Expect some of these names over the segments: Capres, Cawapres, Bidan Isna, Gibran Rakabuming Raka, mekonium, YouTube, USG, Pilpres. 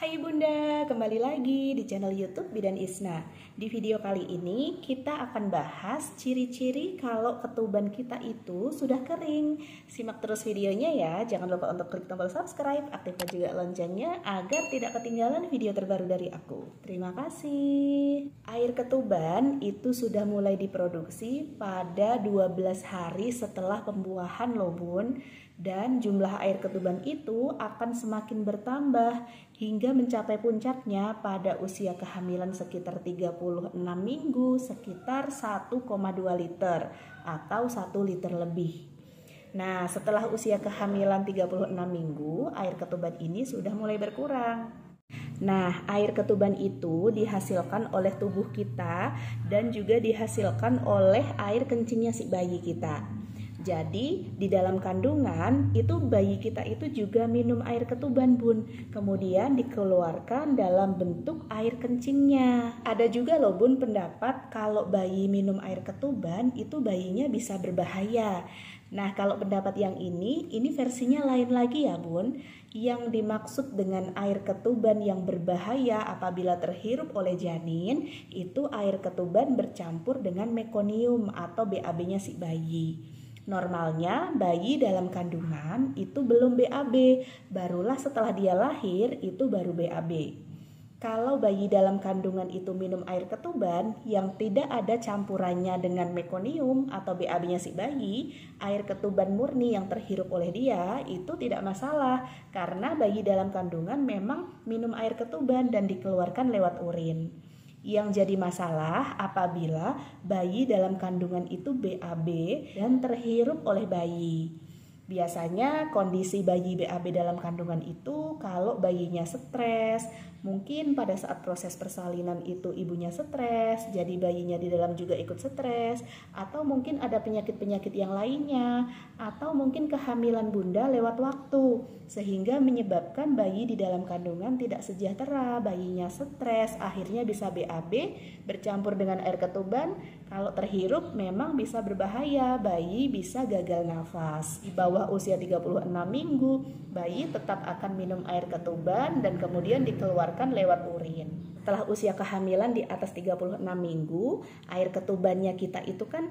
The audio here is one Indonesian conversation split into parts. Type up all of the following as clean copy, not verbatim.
Hai Bunda, kembali lagi di channel YouTube Bidan Isna. Di video kali ini kita akan bahas ciri-ciri kalau ketuban kita itu sudah kering. Simak terus videonya ya, jangan lupa untuk klik tombol subscribe, aktifkan juga loncengnya agar tidak ketinggalan video terbaru dari aku. Terima kasih. Air ketuban itu sudah mulai diproduksi pada 12 hari setelah pembuahan loh Bun. Dan jumlah air ketuban itu akan semakin bertambah hingga mencapai puncaknya pada usia kehamilan sekitar 36 minggu sekitar 1,2 liter atau 1 liter lebih. Nah, setelah usia kehamilan 36 minggu, air ketuban ini sudah mulai berkurang. Nah, air ketuban itu dihasilkan oleh tubuh kita dan juga dihasilkan oleh air kencingnya si bayi kita. Jadi, di dalam kandungan itu bayi kita itu juga minum air ketuban, Bun. Kemudian dikeluarkan dalam bentuk air kencingnya. Ada juga loh, Bun, pendapat kalau bayi minum air ketuban itu bayinya bisa berbahaya. Nah, kalau pendapat yang ini versinya lain lagi ya, Bun. Yang dimaksud dengan air ketuban yang berbahaya apabila terhirup oleh janin, itu air ketuban bercampur dengan mekonium atau BAB-nya si bayi. Normalnya bayi dalam kandungan itu belum BAB, barulah setelah dia lahir itu baru BAB. Kalau bayi dalam kandungan itu minum air ketuban yang tidak ada campurannya dengan mekonium atau BAB-nya si bayi, air ketuban murni yang terhirup oleh dia itu tidak masalah karena bayi dalam kandungan memang minum air ketuban dan dikeluarkan lewat urin. Yang jadi masalah apabila bayi dalam kandungan itu BAB dan terhirup oleh bayi. Biasanya kondisi bayi BAB dalam kandungan itu kalau bayinya stres, mungkin pada saat proses persalinan itu ibunya stres, jadi bayinya di dalam juga ikut stres, atau mungkin ada penyakit-penyakit yang lainnya, atau mungkin kehamilan bunda lewat waktu, sehingga menyebabkan bayi di dalam kandungan tidak sejahtera, bayinya stres, akhirnya bisa BAB bercampur dengan air ketuban, kalau terhirup memang bisa berbahaya, bayi bisa gagal nafas. Di bawah usia 36 minggu, bayi tetap akan minum air ketuban dan kemudian dikeluarkan lewat urin. Setelah usia kehamilan di atas 36 minggu, air ketubannya kita itu kan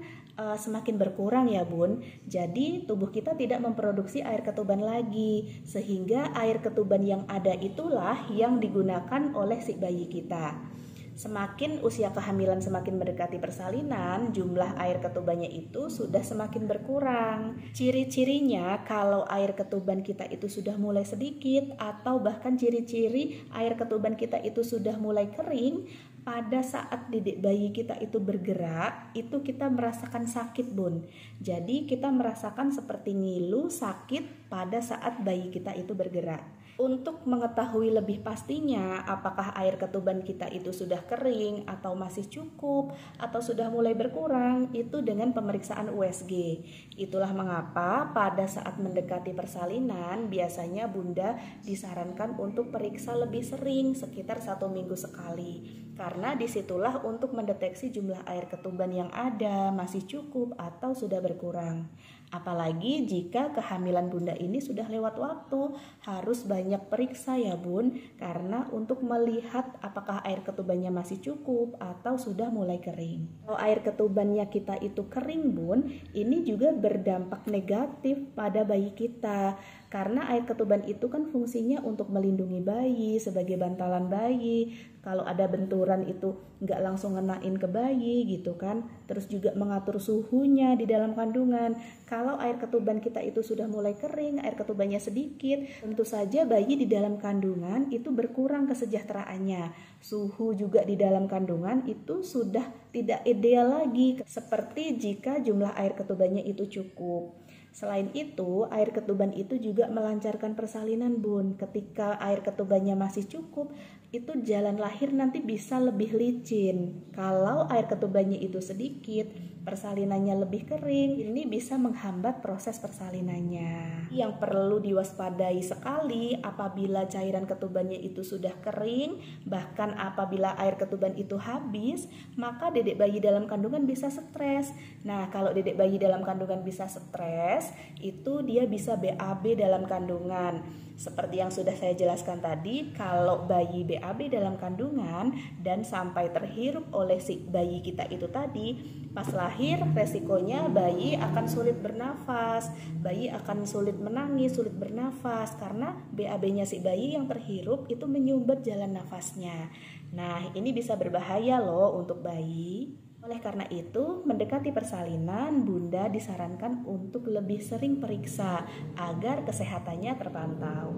semakin berkurang ya Bun. Jadi tubuh kita tidak memproduksi air ketuban lagi, sehingga air ketuban yang ada itulah yang digunakan oleh si bayi kita. Semakin usia kehamilan semakin mendekati persalinan, jumlah air ketubannya itu sudah semakin berkurang. Ciri-cirinya kalau air ketuban kita itu sudah mulai sedikit atau bahkan ciri-ciri air ketuban kita itu sudah mulai kering, pada saat didik bayi kita itu bergerak, itu kita merasakan sakit Bun. Jadi kita merasakan seperti ngilu sakit pada saat bayi kita itu bergerak. Untuk mengetahui lebih pastinya apakah air ketuban kita itu sudah kering atau masih cukup atau sudah mulai berkurang itu dengan pemeriksaan USG. Itulah mengapa pada saat mendekati persalinan biasanya bunda disarankan untuk periksa lebih sering sekitar 1 minggu sekali. Karena disitulah untuk mendeteksi jumlah air ketuban yang ada masih cukup atau sudah berkurang. Apalagi jika kehamilan bunda ini sudah lewat waktu, harus banyak periksa ya Bun, karena untuk melihat apakah air ketubannya masih cukup atau sudah mulai kering. Kalau air ketubannya kita itu kering Bun, ini juga berdampak negatif pada bayi kita, karena air ketuban itu kan fungsinya untuk melindungi bayi sebagai bantalan bayi. Kalau ada benturan itu nggak langsung ngenain ke bayi gitu kan. Terus juga mengatur suhunya di dalam kandungan. Kalau air ketuban kita itu sudah mulai kering, air ketubannya sedikit, tentu saja bayi di dalam kandungan itu berkurang kesejahteraannya. Suhu juga di dalam kandungan itu sudah tidak ideal lagi, seperti jika jumlah air ketubannya itu cukup. Selain itu, air ketuban itu juga melancarkan persalinan, Bun. Ketika air ketubannya masih cukup, itu jalan lahir nanti bisa lebih licin. Kalau air ketubannya itu sedikit, persalinannya lebih kering, ini bisa menghambat proses persalinannya. Yang perlu diwaspadai sekali apabila cairan ketubannya itu sudah kering, bahkan apabila air ketuban itu habis, maka dedek bayi dalam kandungan bisa stres. Nah, kalau dedek bayi dalam kandungan bisa stres, itu dia bisa BAB dalam kandungan. Seperti yang sudah saya jelaskan tadi, kalau bayi BAB dalam kandungan dan sampai terhirup oleh si bayi kita itu tadi, pas lahir resikonya bayi akan sulit bernafas, bayi akan sulit menangis, sulit bernafas karena BAB-nya si bayi yang terhirup itu menyumbat jalan nafasnya. Nah, ini bisa berbahaya loh untuk bayi. Oleh karena itu, mendekati persalinan, bunda disarankan untuk lebih sering periksa agar kesehatannya terpantau.